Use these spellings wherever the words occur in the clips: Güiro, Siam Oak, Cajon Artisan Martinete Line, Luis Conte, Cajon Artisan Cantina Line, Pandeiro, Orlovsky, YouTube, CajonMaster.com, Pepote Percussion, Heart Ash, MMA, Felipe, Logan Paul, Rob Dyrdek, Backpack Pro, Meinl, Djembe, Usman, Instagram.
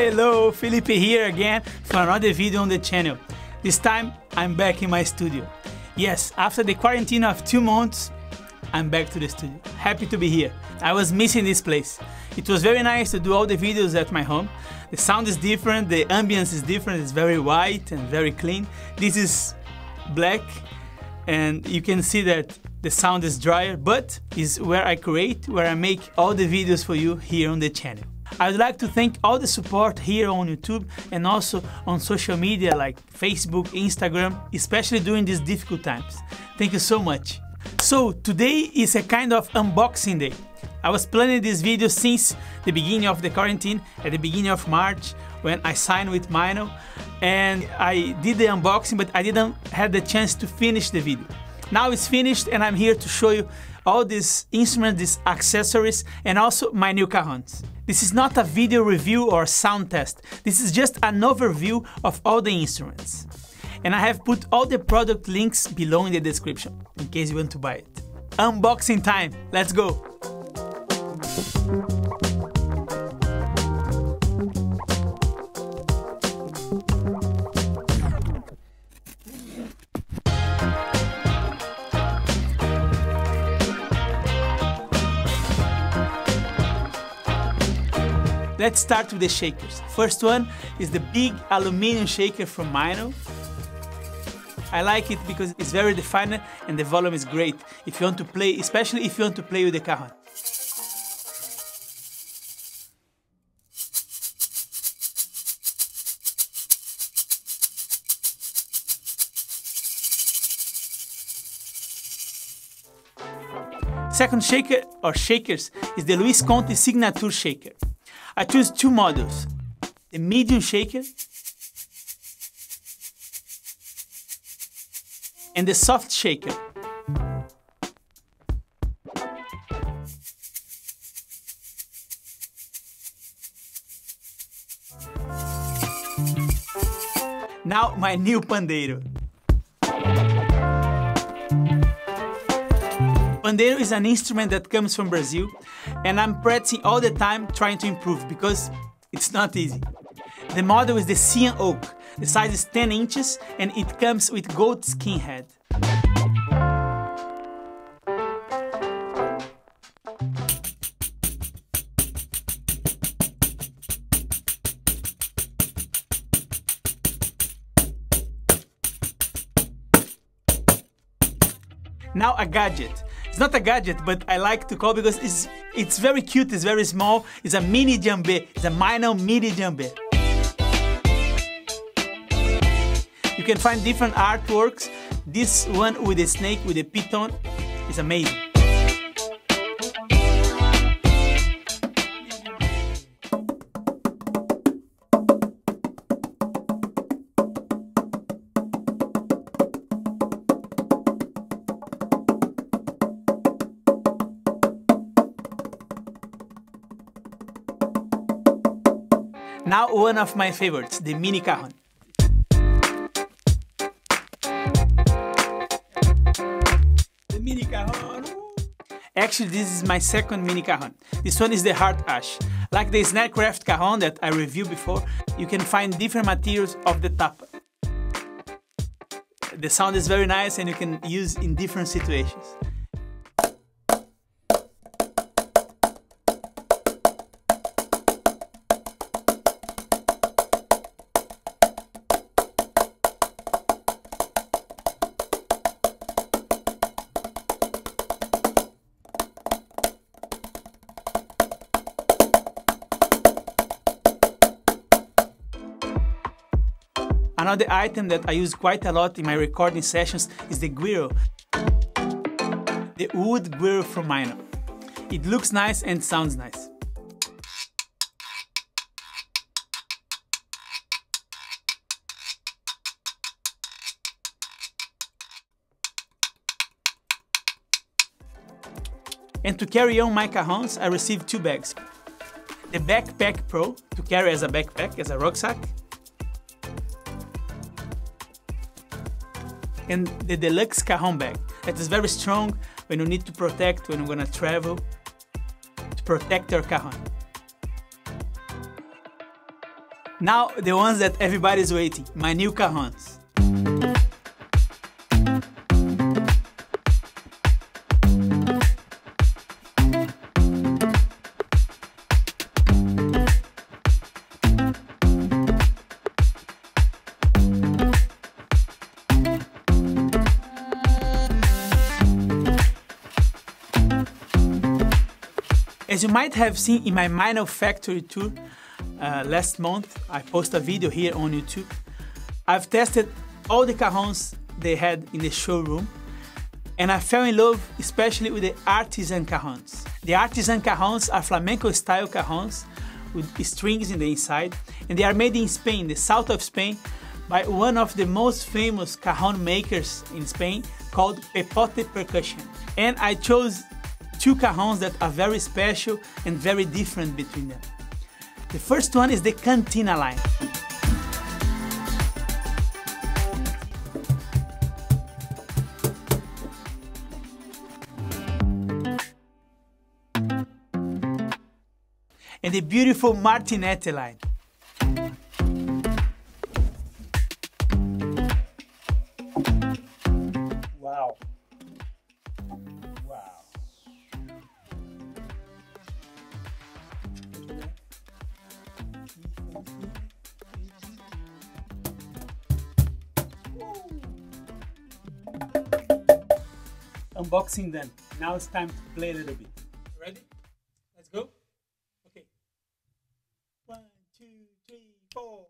Hello, Felipe here again for another video on the channel. This time I'm back in my studio. Yes, after the quarantine of 2 months, I'm back to the studio. Happy to be here. I was missing this place. It was very nice to do all the videos at my home. The sound is different, the ambience is different, it's very white and very clean. This is black and you can see that the sound is drier, but is where I create, where I make all the videos for you here on the channel. I would like to thank all the support here on YouTube and also on social media like Facebook, Instagram, especially during these difficult times. Thank you so much. So today is a kind of unboxing day. I was planning this video since the beginning of the quarantine, at the beginning of March, when I signed with Meinl, and I did the unboxing, but I didn't have the chance to finish the video. Now it's finished and I'm here to show you all these instruments, these accessories, and also my new cajons. This is not a video review or sound test. This is just an overview of all the instruments. And I have put all the product links below in the description, in case you want to buy it. Unboxing time, let's go! Let's start with the shakers. First one is the big aluminum shaker from Meinl. I like it because it's very defined and the volume is great if you want to play, especially if you want to play with the cajon. Second shaker or shakers is the Luis Conte Signature Shaker. I choose two models, the medium shaker and the soft shaker. Now my new Pandeiro. Pandeiro is an instrument that comes from Brazil and I'm practicing all the time trying to improve because it's not easy. The model is the Siam Oak. The size is 10 inches and it comes with gold skin head. Now a gadget. It's not a gadget, but I like to call because it's very cute, it's very small. It's a mini djembe, it's a Meinl mini djembe. You can find different artworks. This one with a snake, with a python, is amazing. Now one of my favorites, the mini cajon. The mini cajon. Actually, this is my second mini cajon. This one is the Heart Ash. Like the Snackcraft cajon that I reviewed before, you can find different materials of the tapa. The sound is very nice and you can use in different situations. Another item that I use quite a lot in my recording sessions is the Güiro, the wood Güiro from Meinl. It looks nice and sounds nice. And to carry on my cajons, I received two bags. The Backpack Pro, to carry as a backpack, as a rucksack. And the Deluxe Cajon Bag, that is very strong when you need to protect, when you're gonna travel, to protect your cajon. Now, the ones that everybody's waiting, my new cajons. As you might have seen in my Meinl factory tour last month, I posted a video here on YouTube. I've tested all the cajons they had in the showroom, and I fell in love especially with the artisan cajons. The artisan cajons are flamenco style cajons with strings in the inside, and they are made in Spain, the south of Spain, by one of the most famous cajon makers in Spain called Pepote Percussion. And I chose two cajons that are very special and very different between them. The first one is the Cantina Line. And the beautiful Martinete Line. Unboxing done. Now it's time to play a little bit. Ready? Let's go. Okay. 1, 2, 3, 4.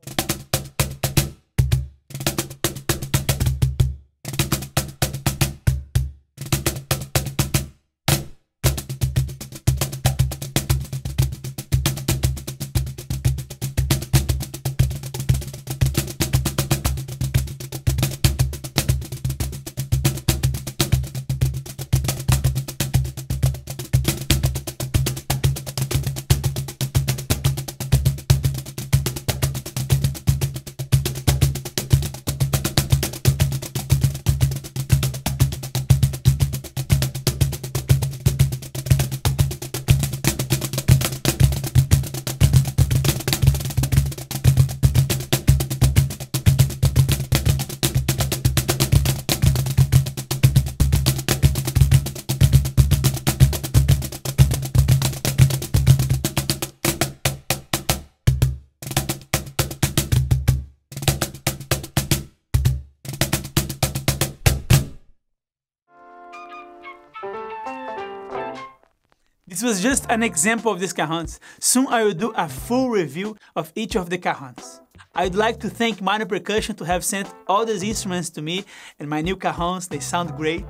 This was just an example of these cajons. Soon I will do a full review of each of the cajons. I would like to thank Meinl Percussion to have sent all these instruments to me, and my new cajons, they sound great.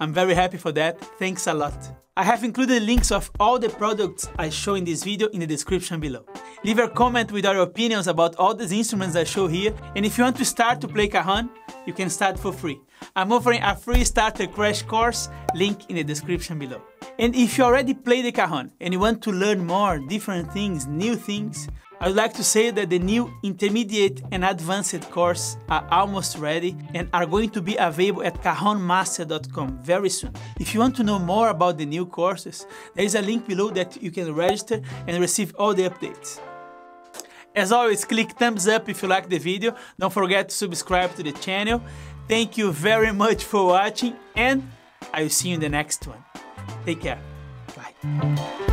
I'm very happy for that, thanks a lot. I have included links of all the products I show in this video in the description below. Leave a comment with your opinions about all these instruments I show here, and if you want to start to play cajon, you can start for free. I'm offering a free starter crash course, link in the description below. And if you already play the cajon and you want to learn more, different things, new things, I would like to say that the new intermediate and advanced course are almost ready and are going to be available at CajonMaster.com very soon. If you want to know more about the new courses, there is a link below that you can register and receive all the updates. As always, click thumbs up if you like the video. Don't forget to subscribe to the channel. Thank you very much for watching, and I will see you in the next one. Take care. Bye.